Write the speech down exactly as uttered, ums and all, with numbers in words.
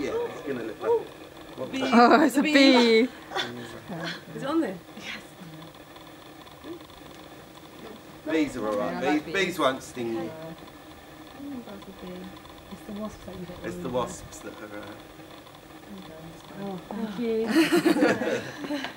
Yeah, it's going to look like a bee. Oh, it's a bee. bee. Is it on there? Yes. Bees are alright. Yeah, bees, like bees. bees won't sting you. Yeah. It's the wasps that you don't It's the wasps that are... Uh... Oh, thank you.